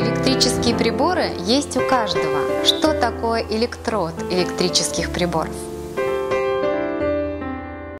Электрические приборы есть у каждого. Что такое электрод электрических приборов?